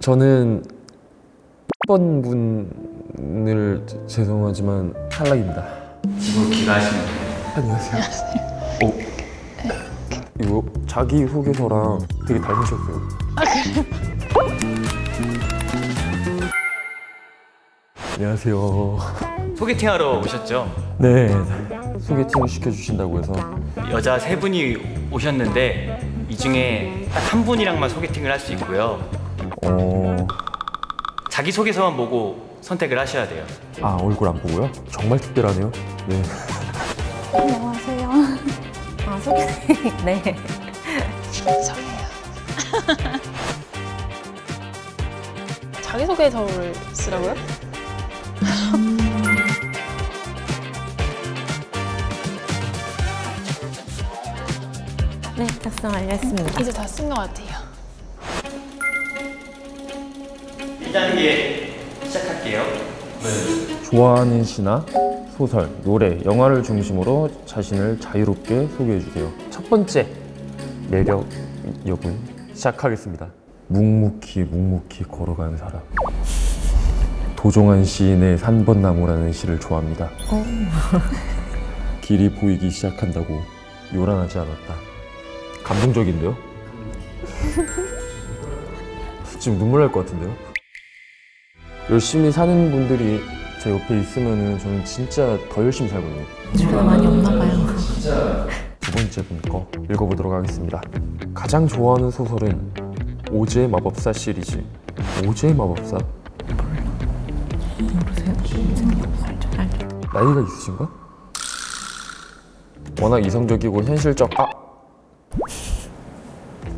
저는 1번 분을 죄송하지만 탈락입니다. 지금 기다리시면 돼요. 안녕하세요. 안녕하세요. 오. 이거 자기소개서랑 되게 닮으셨어요. 아, 그래요? 안녕하세요. 소개팅하러 오셨죠? 네. 소개팅을 시켜주신다고 해서 여자 3분이 오셨는데 이 중에 딱 1분이랑만 소개팅을 할 수 있고요. 자기소개서만 보고 선택을 하셔야 돼요. 아, 얼굴 안 보고요? 정말 특별하네요. 네. 안녕하세요. 아, 소개팅. 네. 죄송해요. 자기소개서를 쓰라고요? 네, 작성 완료했습니다. 이제 다 쓴 것 같아요. 1단계 시작할게요. 네. 좋아하는 시나 소설, 노래, 영화를 중심으로 자신을 자유롭게 소개해주세요. 첫 번째, 매력 여군 시작하겠습니다. 묵묵히 걸어가는 사람. 도종환 시인의 3번 나무라는 시를 좋아합니다. 길이 보이기 시작한다고 요란하지 않았다. 감동적인데요? 지금 눈물 날 것 같은데요? 열심히 사는 분들이 제 옆에 있으면 저는 진짜 더 열심히 살거든요. 주가 많이 없나 봐요. 진짜. 두 번째 분 거 읽어보도록 하겠습니다. 가장 좋아하는 소설은 오즈의 마법사 시리즈. 오즈의 마법사? 모르세요? 인생이 없을 줄 알죠. 나이가 있으신가? 워낙 이성적이고 현실적... 아!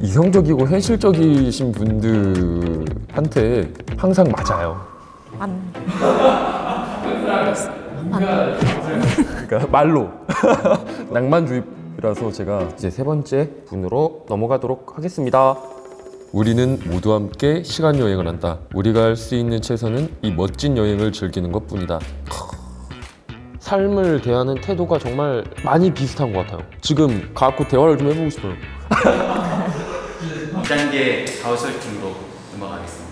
이성적이고 현실적이신 분들한테 항상 맞아요. 안. 안. 그러니까 말로. 낭만주의라서 제가 이제 3번째 분으로 넘어가도록 하겠습니다. 우리는 모두 함께 시간 여행을 한다. 우리가 할 수 있는 최선은 이 멋진 여행을 즐기는 것뿐이다. 삶을 대하는 태도가 정말 많이 비슷한 것 같아요. 지금 가갖고 대화를 좀 해보고 싶어요. 2단계 가오설팅으로 넘어가겠습니다.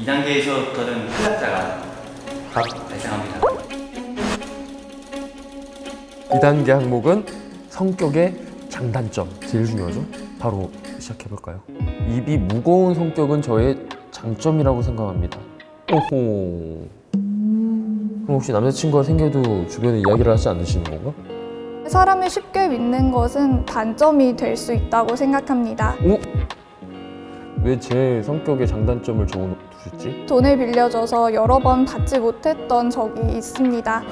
2단계에서부터는 탈락자가 발생합니다. 2단계 항목은 성격의 장단점. 제일 중요하죠? 바로 시작해볼까요? 입이 무거운 성격은 저의 장점이라고 생각합니다. 오호. 그럼 혹시 남자친구가 생겨도 주변에 이야기를 하지 않으시는 건가? 사람을 쉽게 믿는 것은 단점이 될 수 있다고 생각합니다. 오? 왜 제 성격의 장단점을 적어두셨지? 돈을 빌려줘서 여러 번 받지 못했던 적이 있습니다.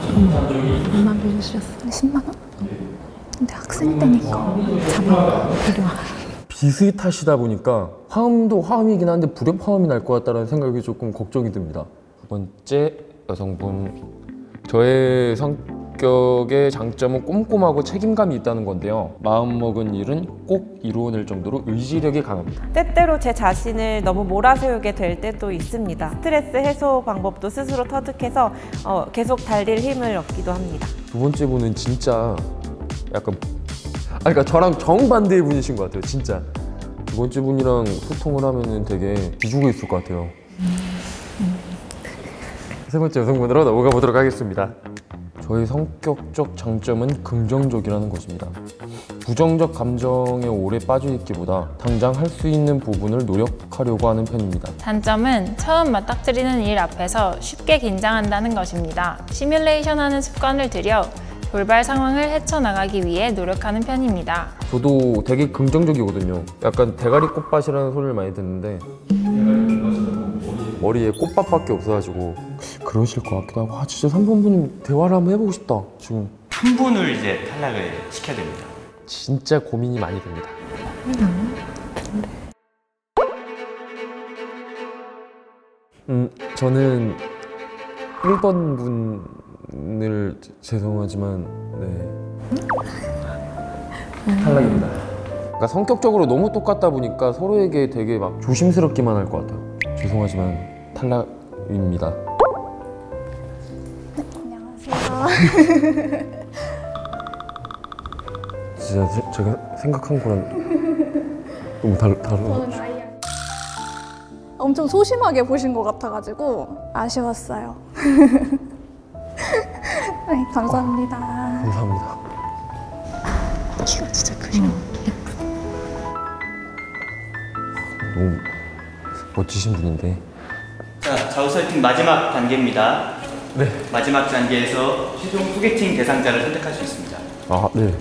얼마 빌려주셨어요? 10만 원? 근데 학생 때니까 자막 필요하. 비슷하시다 보니까 화음도 화음이긴 한데 불협화음이 날 것 같다는 생각이 조금 걱정이 듭니다. 두 번째 여성분. 저의 성격의 장점은 꼼꼼하고 책임감이 있다는 건데요. 마음먹은 일은 꼭 이루어낼 정도로 의지력이 강합니다. 때때로 제 자신을 너무 몰아세우게 될 때도 있습니다. 스트레스 해소 방법도 스스로 터득해서 계속 달릴 힘을 얻기도 합니다. 두 번째 분은 진짜 약간 그러니까 저랑 정반대의 분이신 것 같아요. 진짜 두 번째 분이랑 소통을 하면은 되게 기죽어 있을 것 같아요. 세 번째 여성분으로 넘어가 보도록 하겠습니다. 저의 성격적 장점은 긍정적이라는 것입니다. 부정적 감정에 오래 빠져있기보다 당장 할 수 있는 부분을 노력하려고 하는 편입니다. 단점은 처음 맞닥뜨리는 일 앞에서 쉽게 긴장한다는 것입니다. 시뮬레이션하는 습관을 들여 돌발 상황을 헤쳐나가기 위해 노력하는 편입니다. 저도 되게 긍정적이거든요. 약간 대가리 꽃밭이라는 소리를 많이 듣는데 머리에 꽃밭밖에 없어가지고 그러실 것 같기도 하고. 아, 진짜 3번 분 대화를 한번 해보고 싶다. 지금 3분을 이제 탈락을 시켜야 됩니다. 진짜 고민이 많이 됩니다. 저는 1번 분을 죄송하지만 네. 탈락입니다. 그러니까 성격적으로 너무 똑같다 보니까 서로에게 되게 막 조심스럽기만 할 것 같아요. 죄송하지만 탈락입니다. 안녕하세요. 진짜 제가 생각한 거랑 너무 다르네요. 엄청 소심하게 보신 것 같아가지고 아쉬웠어요. 네, 감사합니다. 감사합니다. 키가 진짜 크시네. 너무 멋지신 분인데. 자, 좌우설팅 마지막 단계입니다. 네. 마지막 단계에서 최종 소개팅 대상자를 선택할 수 있습니다. 아, 네.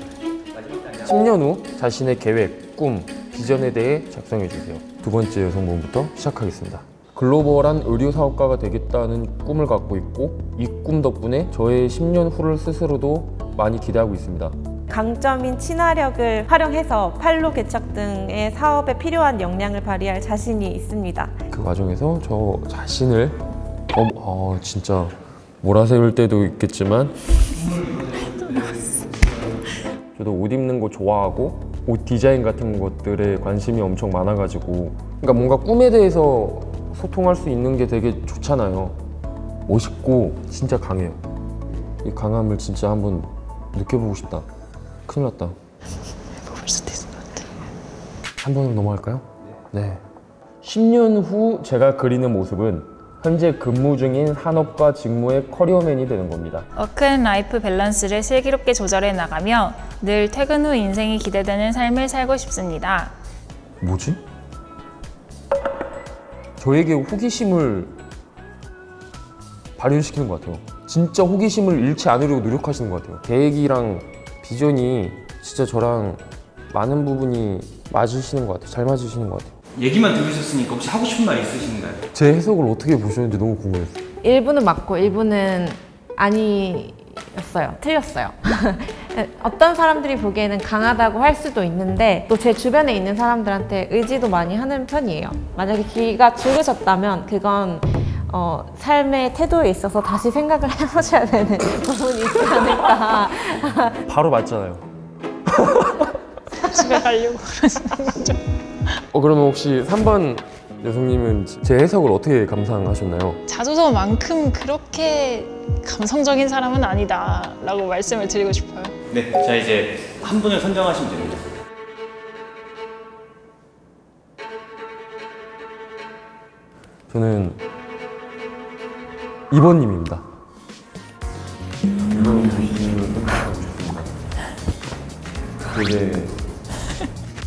10년 후 자신의 계획, 꿈, 비전에 대해 작성해주세요. 두 번째 여성분부터 시작하겠습니다. 글로벌한 의류 사업가가 되겠다는 꿈을 갖고 있고, 이 꿈 덕분에 저의 10년 후를 스스로도 많이 기대하고 있습니다. 강점인 친화력을 활용해서 판로 개척 등의 사업에 필요한 역량을 발휘할 자신이 있습니다. 그 과정에서 저 자신을 진짜 몰아세울 때도 있겠지만 저도 옷 입는 거 좋아하고 옷 디자인 같은 것들에 관심이 엄청 많아가지고, 그러니까 뭔가 꿈에 대해서 소통할 수 있는 게 되게 좋잖아요. 멋있고 진짜 강해요. 이 강함을 진짜 한번 느껴보고 싶다. 큰일 났다. 해볼 수도 있을 것 같아. 한 번으로 넘어갈까요? 네. 10년 후 제가 그리는 모습은 현재 근무 중인 산업과 직무의 커리어맨이 되는 겁니다. 워크앤라이프 밸런스를 슬기롭게 조절해 나가며 늘 퇴근 후 인생이 기대되는 삶을 살고 싶습니다. 뭐지? 저에게 호기심을 발현시키는 것 같아요. 진짜 호기심을 잃지 않으려고 노력하시는 것 같아요. 계획이랑 비전이 진짜 저랑 많은 부분이 맞으시는 것 같아요. 잘 맞으시는 것 같아요. 얘기만 들으셨으니까 혹시 하고 싶은 말 있으신가요? 제 해석을 어떻게 보셨는지 너무 궁금했어요. 일부는 맞고 일부는 아니었어요. 틀렸어요. 어떤 사람들이 보기에는 강하다고 할 수도 있는데 또 제 주변에 있는 사람들한테 의지도 많이 하는 편이에요. 만약에 귀가 죽으셨다면 그건 삶의 태도에 있어서 다시 생각을 해보셔야 되는 부분이 있지 않을까. 바로 맞잖아요. 집에 가려고 그러시는 거죠? 그러면 혹시 3번 여성님은 제 해석을 어떻게 감상하셨나요? 자소서만큼 그렇게 감성적인 사람은 아니다 라고 말씀을 드리고 싶어요. 네, 자 이제 한 분을 선정하시면 됩니다. 저는 2번님입니다. 2번님을 선택하고 싶습니다. 되게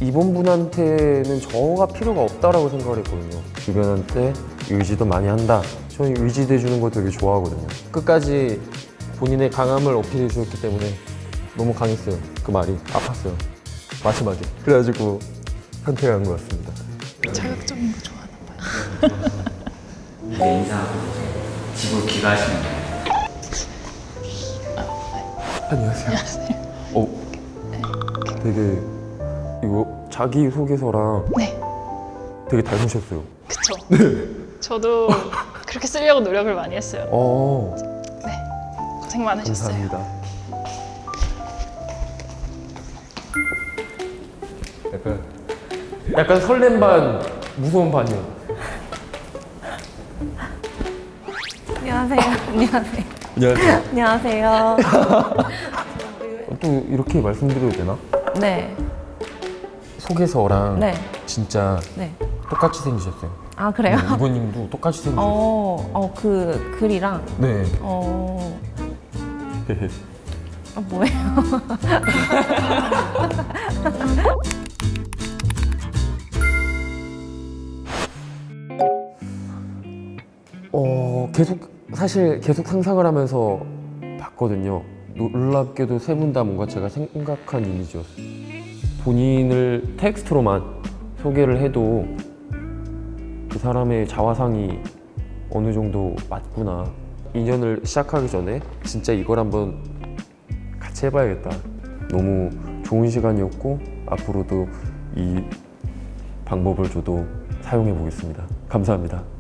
이번 분한테는 저가 필요가 없다라고 생각을 했거든요. 주변한테 의지도 많이 한다. 저는 의지해주는 거 되게 좋아하거든요. 끝까지 본인의 강함을 어필해 주셨기 때문에 너무 강했어요. 그 말이 아팠어요. 마지막에. 그래가지고 선택한 것 같습니다. 자극적인 거 좋아하나 봐요. 내 인사하고 집으로 귀가하시면 돼요. 안녕하세요. 안녕하세요. 되게 이거 자기소개서랑 네. 되게 닮으셨어요. 그쵸? 네. 저도 그렇게 쓰려고 노력을 많이 했어요. 네, 고생 많으셨어요. 감사합니다. 약간 설렘 반, 무서운 반이요. 안녕하세요. 안녕하세요. 안녕하세요. 안녕하세요. 또 이렇게 말씀드려도 되나? 네. 소개서랑 네. 진짜 네. 똑같이 생기셨어요. 아 그래요? 네, 이번님도 똑같이 생기셨어요. 그 글이랑? 네. 뭐예요? 계속 상상을 하면서 봤거든요. 놀랍게도 세 분 다 뭔가 제가 생각한 이미지였어요. 본인을 텍스트로만 소개를 해도 그 사람의 자화상이 어느 정도 맞구나. 인연을 시작하기 전에 진짜 이걸 한번 같이 해봐야겠다. 너무 좋은 시간이었고 앞으로도 이 방법을 저도 사용해 보겠습니다. 감사합니다.